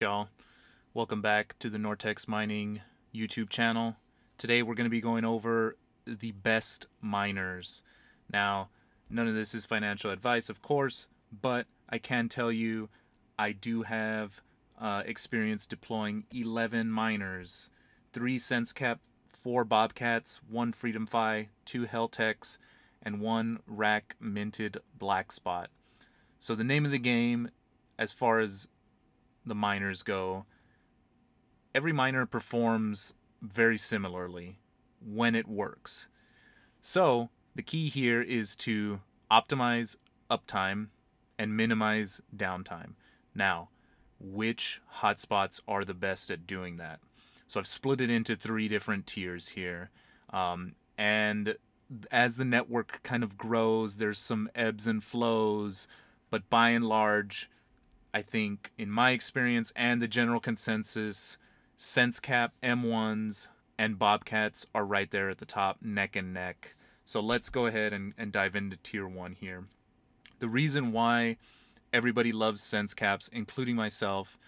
Y'all, welcome back to the Nortex Mining YouTube channel. Today we're going to be going over the best miners. Now, none of this is financial advice, of course, but I can tell you I do have experience deploying 11 miners, 3 SenseCAP, 4 Bobcats, 1 FreedomFi, 2 Heltecs, and 1 RAK minted Blackspot. So the name of the game, as far as the miners go, every miner performs very similarly when it works. So the key here is to optimize uptime and minimize downtime. Now, which hotspots are the best at doing that? So I've split it into 3 different tiers here. And as the network kind of grows, there's some ebbs and flows, but by and large, I think, in my experience and the general consensus, SenseCAP M1s and Bobcats are right there at the top, neck and neck. So let's go ahead and dive into Tier 1 here. The reason why everybody loves SenseCAPs, including myself,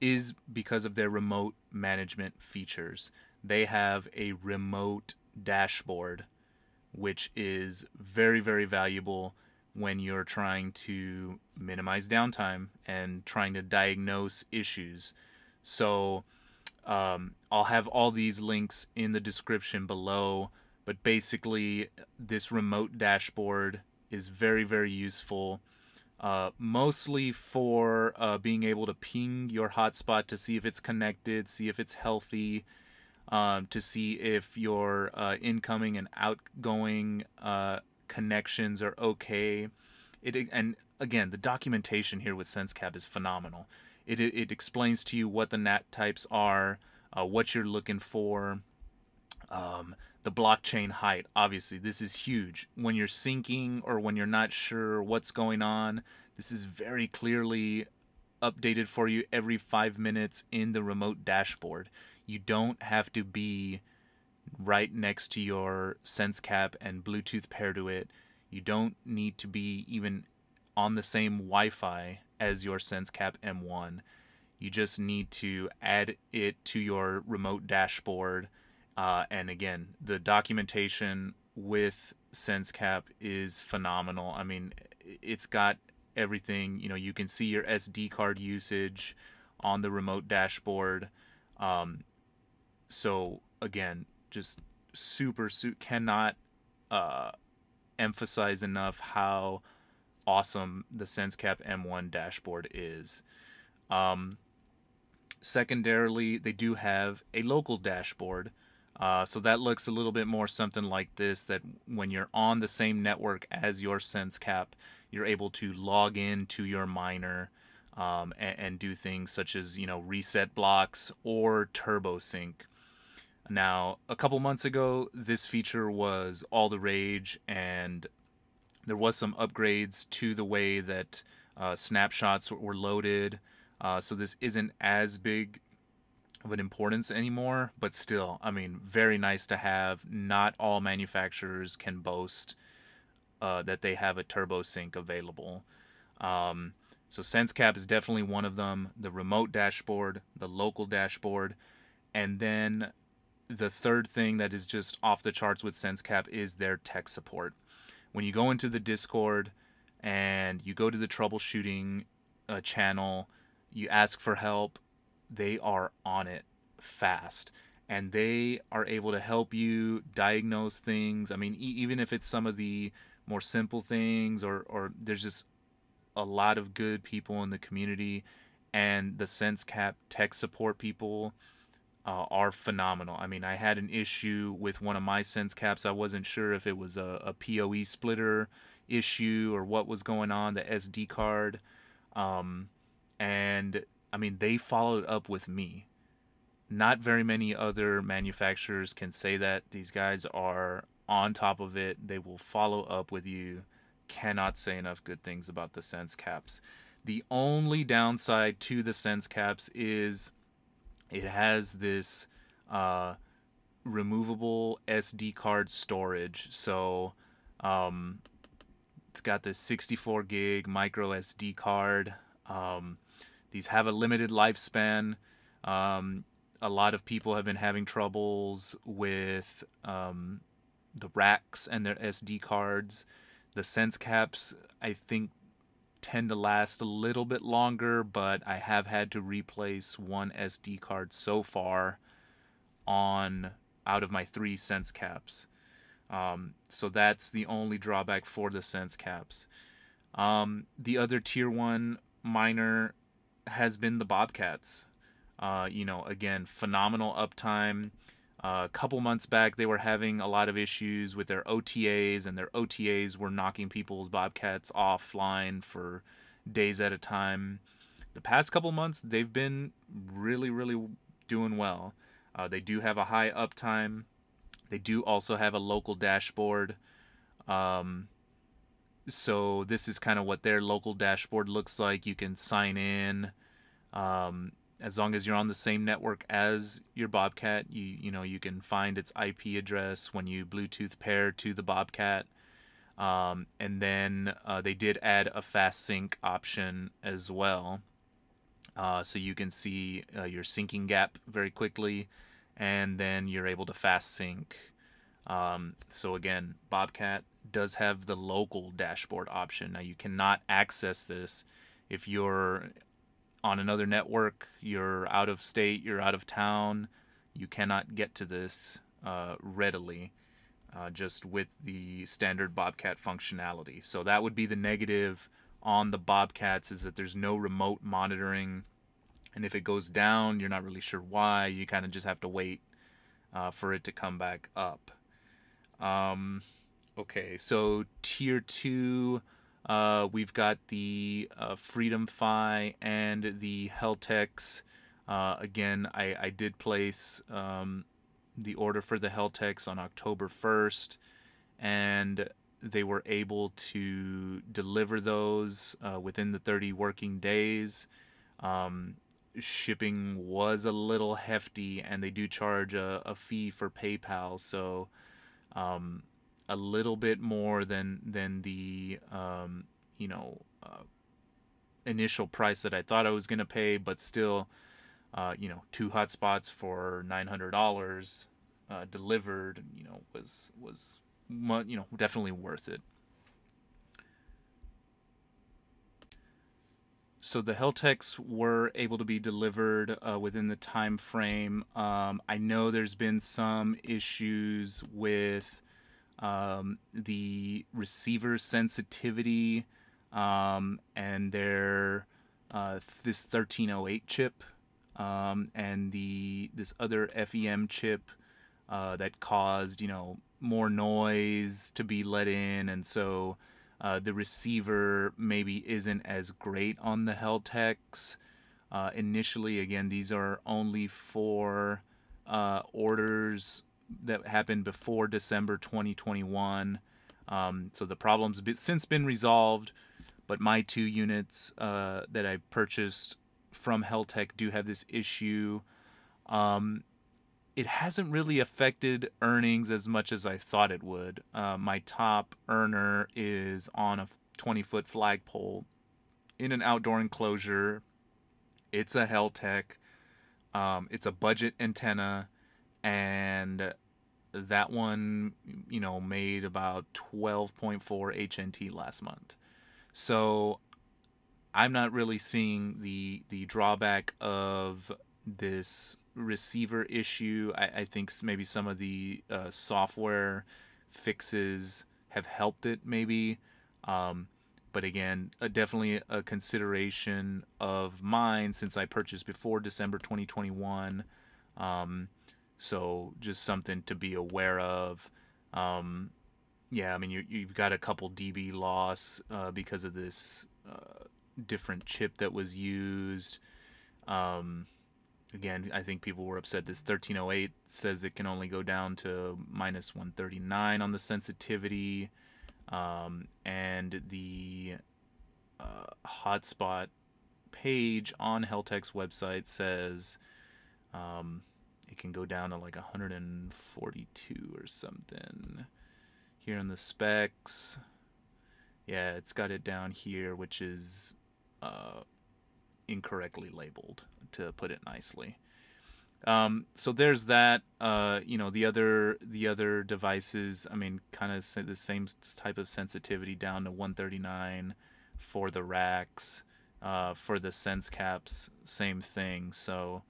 is because of their remote management features. They have a remote dashboard, which is very, very valuable when you're trying to minimize downtime and trying to diagnose issues. So I'll have all these links in the description below, but basically this remote dashboard is very, very useful, mostly for being able to ping your hotspot to see if it's connected, see if it's healthy, to see if your incoming and outgoing connections are okay. And again, the documentation here with SenseCAP is phenomenal. It explains to you what the NAT types are, what you're looking for, the blockchain height. Obviously, this is huge. When you're syncing or when you're not sure what's going on, this is very clearly updated for you every 5 minutes in the remote dashboard. You don't have to be right next to your SenseCAP and Bluetooth pair to it. You don't need to be even on the same Wi-Fi as your SenseCAP M1. You just need to add it to your remote dashboard. And again, the documentation with SenseCAP is phenomenal. I mean, it's got everything. You know, you can see your SD card usage on the remote dashboard. So again, just cannot emphasize enough how awesome the SenseCAP M1 dashboard is. Secondarily, they do have a local dashboard. So that looks a little bit more something like this, that when you're on the same network as your SenseCAP, you're able to log in to your miner and do things such as, you know, reset blocks or turbo sync. Now, a couple months ago, this feature was all the rage, and there was some upgrades to the way that snapshots were loaded. So this isn't as big of an importance anymore, but still, I mean, very nice to have. Not all manufacturers can boast that they have a TurboSync available. So SenseCAP is definitely one of them. The remote dashboard, the local dashboard, and then the third thing that is just off the charts with SenseCAP is their tech support. When you go into the Discord and you go to the troubleshooting channel, you ask for help, they are on it fast. And they are able to help you diagnose things. I mean, even if it's some of the more simple things, or there's just a lot of good people in the community, and the SenseCAP tech support people are phenomenal. I mean, I had an issue with one of my SenseCAPs. I wasn't sure if it was a PoE splitter issue or what was going on, the SD card. And I mean, they followed up with me. Not very many other manufacturers can say that. These guys are on top of it. They will follow up with you. Cannot say enough good things about the SenseCAPs. The only downside to the SenseCAPs is it has this removable SD card storage. So it's got this 64 gig micro SD card. These have a limited lifespan. A lot of people have been having troubles with the RAKs and their SD cards. The SenseCAPs, I think, tend to last a little bit longer, but I have had to replace one SD card so far on out of my 3 SenseCAPs. So that's the only drawback for the SenseCAPs. The other tier 1 miner has been the Bobcats. You know, again, phenomenal uptime. A couple months back, they were having a lot of issues with their OTAs, and their OTAs were knocking people's Bobcats offline for days at a time. The past couple months, they've been really, really doing well. They do have a high uptime. They do also have a local dashboard. So this is kind of what their local dashboard looks like. You can sign in. As long as you're on the same network as your Bobcat, you know, you can find its IP address when you Bluetooth pair to the Bobcat. And then they did add a fast sync option as well. So you can see your syncing gap very quickly, and then you're able to fast sync. So again, Bobcat does have the local dashboard option. Now you cannot access this if you're on another network, you're out of state, you're out of town. You cannot get to this readily just with the standard Bobcat functionality. So that would be the negative on the Bobcats, is that there's no remote monitoring. And if it goes down, you're not really sure why. You kind of just have to wait for it to come back up. Okay, so tier 2... we've got the FreedomFi and the Heltecs. Again, I did place the order for the Heltecs on October 1st, and they were able to deliver those within the 30 working days. Shipping was a little hefty, and they do charge a fee for PayPal, so... a little bit more than the you know, initial price that I thought I was gonna pay, but still, you know, 2 hotspots for $900 delivered, you know, was you know, definitely worth it. So the Heltecs were able to be delivered within the time frame. I know there's been some issues with the receiver sensitivity and their this 1308 chip and this other FEM chip that caused, you know, more noise to be let in, and so the receiver maybe isn't as great on the Heltecs initially. Again, these are only for orders that happened before December 2021. So the problem's since been resolved, but my 2 units that I purchased from Heltec do have this issue. It hasn't really affected earnings as much as I thought it would. My top earner is on a 20-foot flagpole in an outdoor enclosure. It's a Heltec. It's a budget antenna. And that one, you know, made about 12.4 HNT last month. So I'm not really seeing the drawback of this receiver issue. I think maybe some of the software fixes have helped it, maybe. But again, definitely a consideration of mine since I purchased before December 2021. So just something to be aware of. Yeah, I mean, you've got a couple dB loss because of this different chip that was used. Again, I think people were upset. This 1308 says it can only go down to minus 139 on the sensitivity. And the hotspot page on Heltec's website says... it can go down to like 142 or something. Here in the specs, yeah, it's got it down here, which is incorrectly labeled, to put it nicely. So there's that. You know, the other devices, I mean, kind of the same type of sensitivity down to 139 for the RAKs, for the SenseCAPs, same thing. So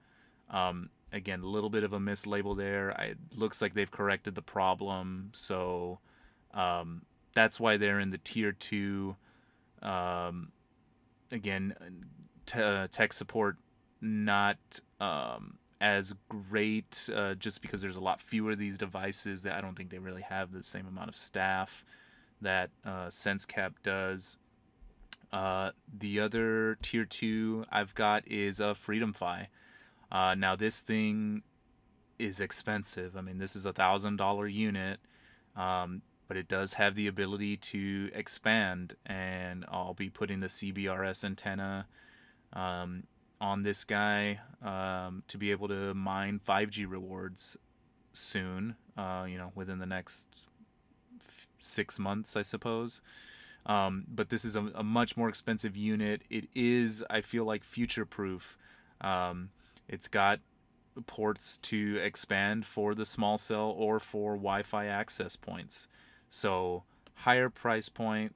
again, a little bit of a mislabel there. It looks like they've corrected the problem. So that's why they're in the tier 2. Again, tech support not as great, just because there's a lot fewer of these devices that I don't think they really have the same amount of staff that SenseCAP does. The other tier 2 I've got is a FreedomFi. Now this thing is expensive. I mean, this is a $1,000 unit, but it does have the ability to expand, and I'll be putting the CBRS antenna on this guy to be able to mine 5G rewards soon, you know, within the next 6 months, I suppose. But this is a much more expensive unit. It is, I feel like, future-proof. It's got ports to expand for the small cell or for Wi-Fi access points. So higher price point,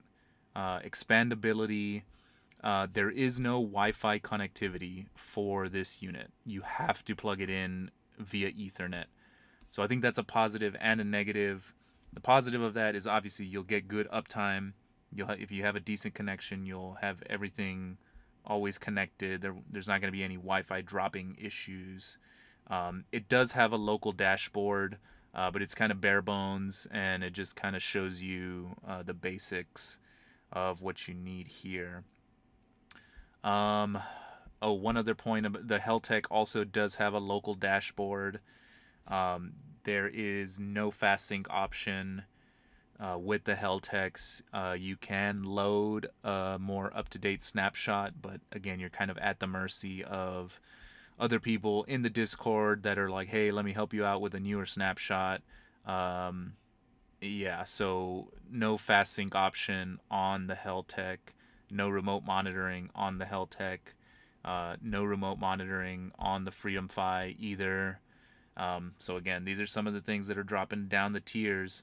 expandability. There is no Wi-Fi connectivity for this unit. You have to plug it in via Ethernet. So I think that's a positive and a negative. The positive of that is obviously you'll get good uptime. If you have a decent connection, you'll have everything always connected. There's not going to be any Wi-Fi dropping issues. It does have a local dashboard, but it's kind of bare bones, and it just kind of shows you the basics of what you need here. Oh, one other point, the Heltec also does have a local dashboard. There is no fast sync option with the Heltecs. You can load a more up-to-date snapshot, but again, you're kind of at the mercy of other people in the Discord that are like, hey, let me help you out with a newer snapshot. Yeah, so no fast sync option on the Heltec, no remote monitoring on the Heltec, no remote monitoring on the FreedomFi either. So again, these are some of the things that are dropping down the tiers.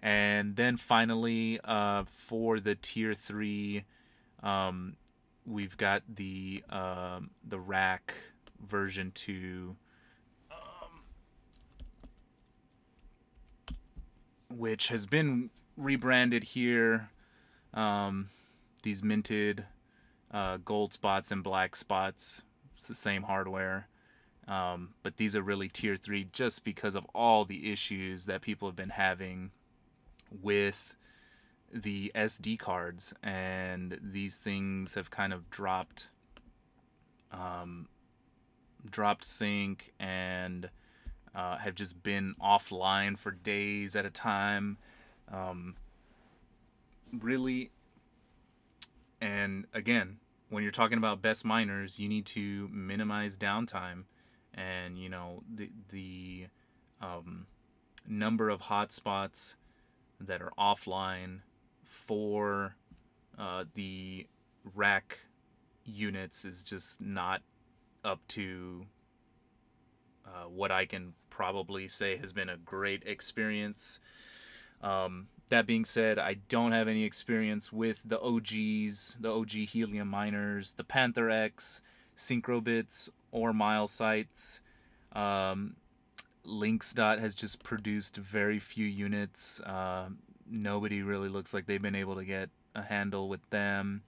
And then finally, for the tier 3, we've got the RAK version 2, which has been rebranded here. These minted gold spots and black spots. It's the same hardware. But these are really tier 3 just because of all the issues that people have been having with the SD cards. And these things have kind of dropped sync and have just been offline for days at a time. Really. And again, when you're talking about best miners, you need to minimize downtime, and you know, the number of hotspots that are offline for the RAK units is just not up to what I can probably say has been a great experience. That being said, I don't have any experience with the OGs, the OG helium miners, the Panther X, Synchrobits, or Milesites. Linksdot has just produced very few units. Nobody really looks like they've been able to get a handle with them.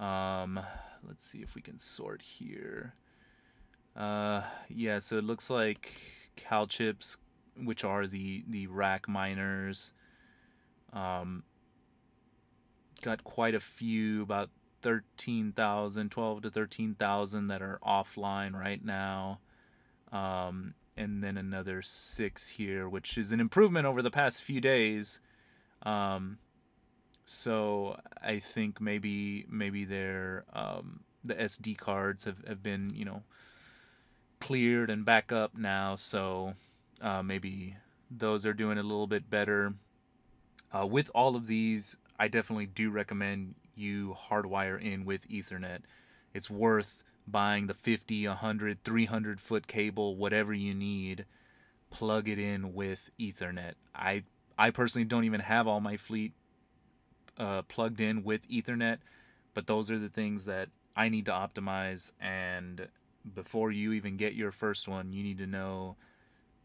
Let's see if we can sort here. Yeah, so it looks like Calchips, which are the RAK miners, got quite a few, about 13,000, 12 to 13,000 that are offline right now. And then another 6 here, which is an improvement over the past few days. So I think maybe their the SD cards have been, you know, cleared and back up now. So maybe those are doing a little bit better. With all of these, I definitely do recommend you hardwire in with Ethernet. it's worth buying the 50, 100, 300 foot cable, whatever you need, plug it in with Ethernet. I personally don't even have all my fleet plugged in with Ethernet, but those are the things that I need to optimize. And before you even get your first one, you need to know,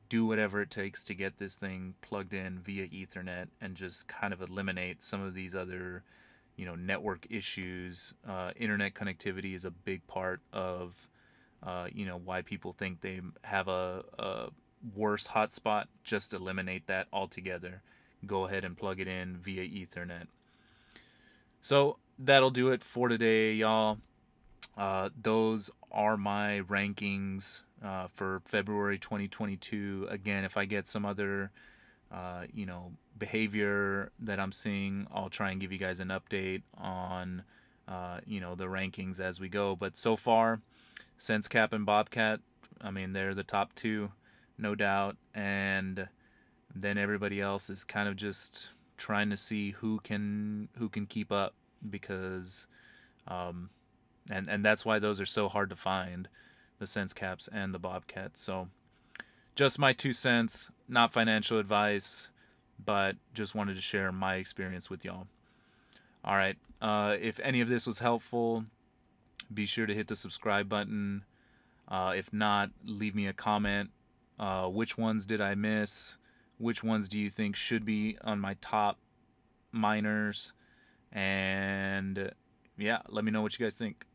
do whatever it takes to get this thing plugged in via Ethernet and just kind of eliminate some of these other, you know, network issues. Internet connectivity is a big part of, you know, why people think they have a worse hotspot. Just eliminate that altogether. Go ahead and plug it in via Ethernet. So that'll do it for today, y'all. Those are my rankings for February 2022. Again, if I get some other, you know, behavior that I'm seeing, I'll try and give you guys an update on, you know, the rankings as we go. But so far, SenseCAP and Bobcat, I mean, they're the top two, no doubt. And then everybody else is kind of just trying to see who can keep up, because, and that's why those are so hard to find, the SenseCaps and the Bobcats. So just my 2 cents, not financial advice, but just wanted to share my experience with y'all. All right. If any of this was helpful, be sure to hit the subscribe button. If not, leave me a comment. Which ones did I miss? Which ones do you think should be on my top minors? And yeah, let me know what you guys think.